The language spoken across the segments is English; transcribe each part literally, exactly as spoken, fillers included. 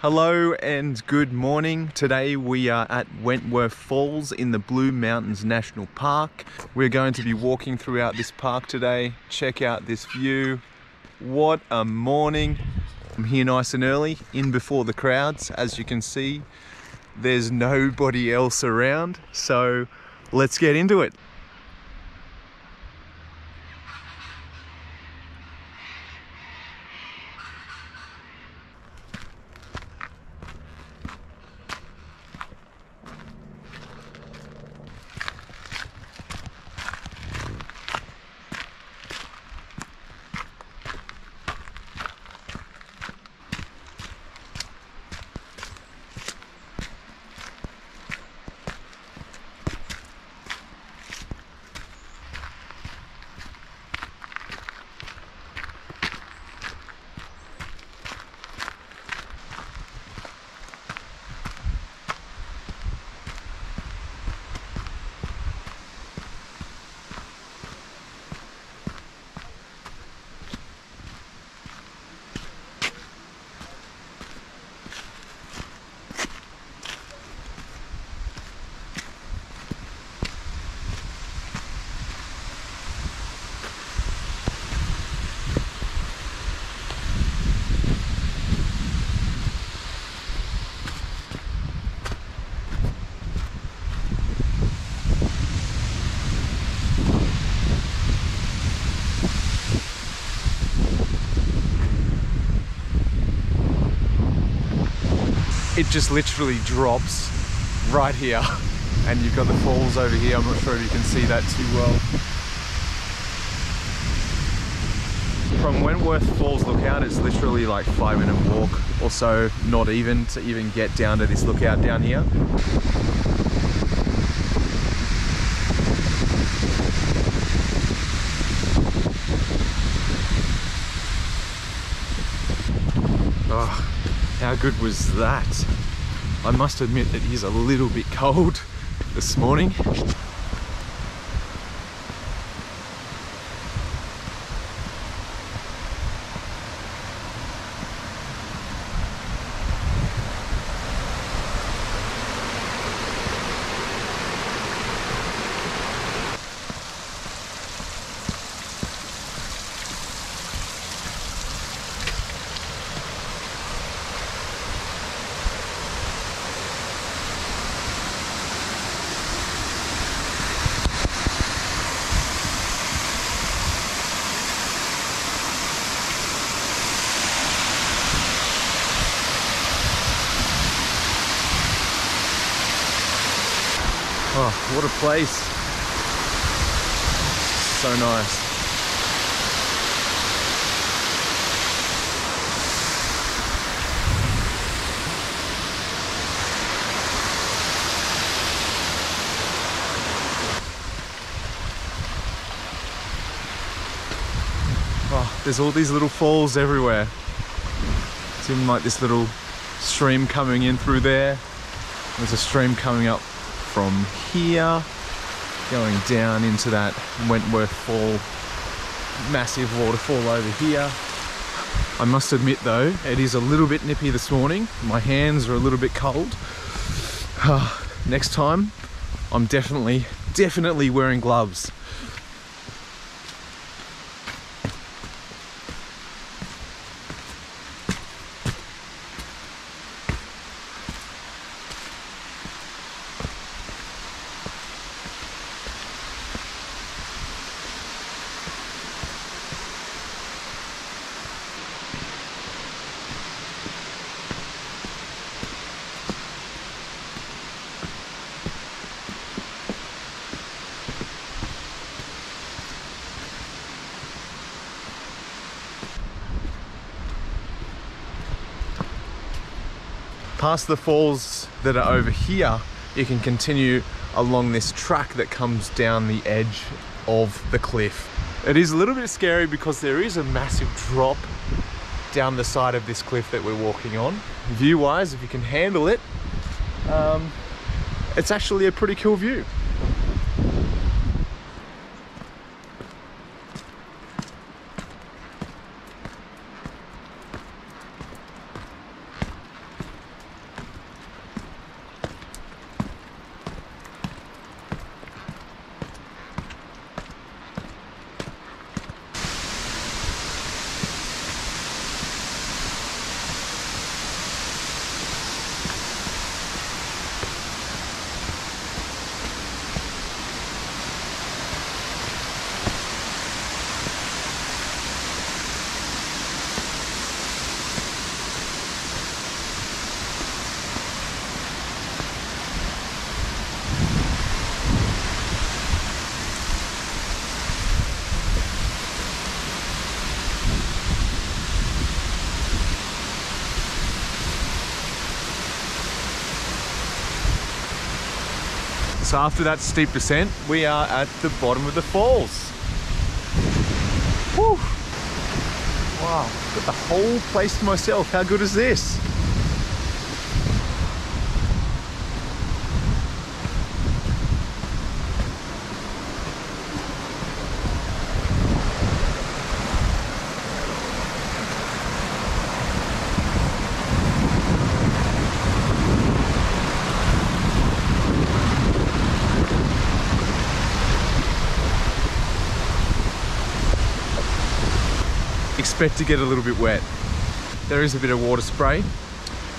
Hello and good morning. Today we are at Wentworth Falls in the Blue Mountains National Park. We're going to be walking throughout this park today. Check out this view. What a morning. I'm here nice and early, in before the crowds. As you can see, there's nobody else around. So let's get into it. It just literally drops right here, and you've got the falls over here. I'm not sure if you can see that too well. From Wentworth Falls Lookout, it's literally like five minute walk or so, not even, to even get down to this lookout down here. Oh. How good was that? I must admit it is a little bit cold this morning. Oh, what a place. So nice. Oh, there's all these little falls everywhere. It's even like this little stream coming in through there. There's a stream coming up from here, going down into that Wentworth Fall, massive waterfall over here. I must admit though, it is a little bit nippy this morning. My hands are a little bit cold. Uh, next time, I'm definitely, definitely wearing gloves. Past the falls that are over here, you can continue along this track that comes down the edge of the cliff. It is a little bit scary because there is a massive drop down the side of this cliff that we're walking on. View-wise, if you can handle it, um, it's actually a pretty cool view. So after that steep descent, we are at the bottom of the falls. Woo. Wow, got the whole place to myself. How good is this? Expect to get a little bit wet. There is a bit of water spray,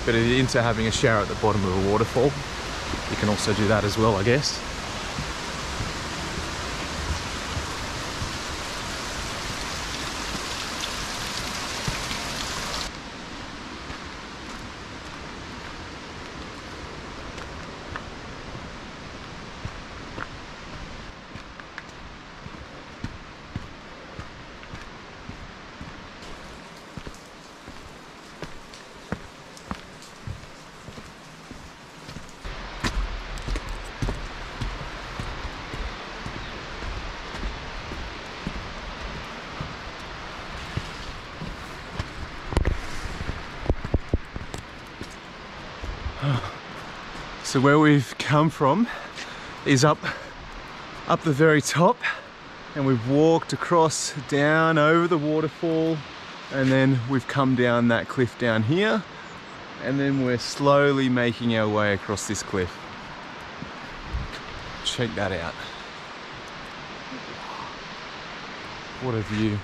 but into having a shower at the bottom of a waterfall, you can also do that as well, I guess. So where we've come from is up, up the very top, and we've walked across, down over the waterfall, and then we've come down that cliff down here, and then we're slowly making our way across this cliff. Check that out. What a view.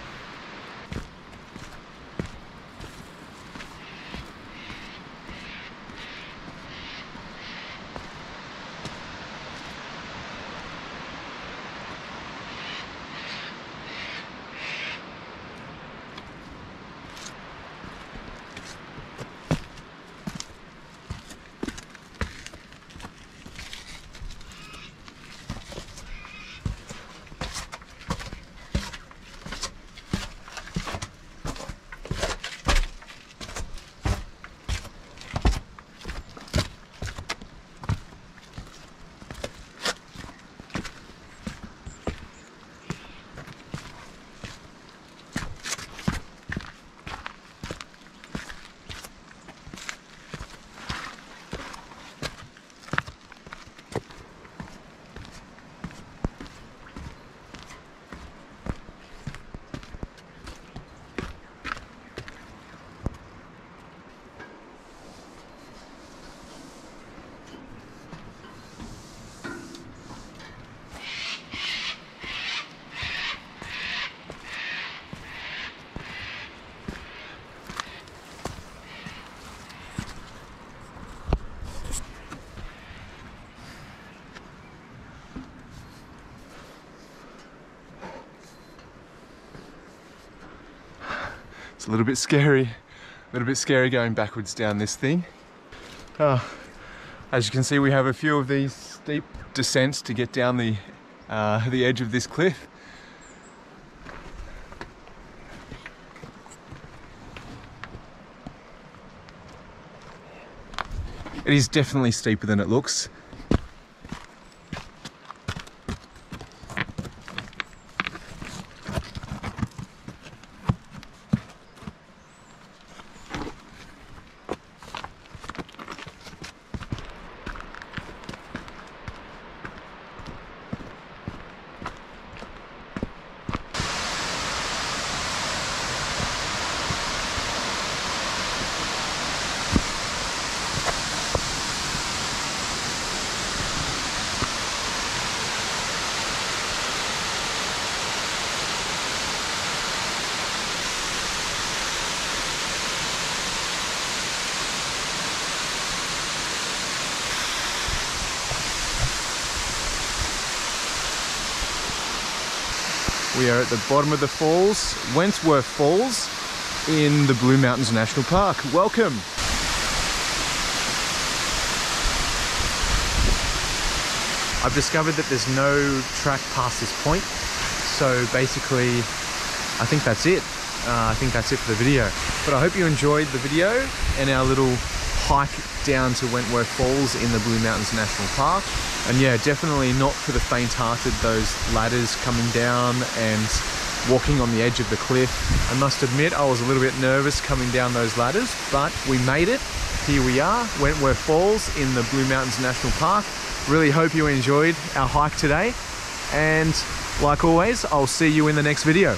A little bit scary, a little bit scary going backwards down this thing. Oh, as you can see, we have a few of these steep descents to get down the, uh, the edge of this cliff. It is definitely steeper than it looks. We are at the bottom of the falls, Wentworth Falls, in the Blue Mountains National Park. Welcome! I've discovered that there's no track past this point, so basically I think that's it. Uh, I think that's it for the video. But I hope you enjoyed the video and our little hike down to Wentworth Falls in the Blue Mountains National Park. And yeah, definitely not for the faint-hearted, those ladders coming down and walking on the edge of the cliff. I must admit I was a little bit nervous coming down those ladders, but we made it. Here we are, Wentworth Falls in the Blue Mountains National Park. Really hope you enjoyed our hike today, and like always, I'll see you in the next video.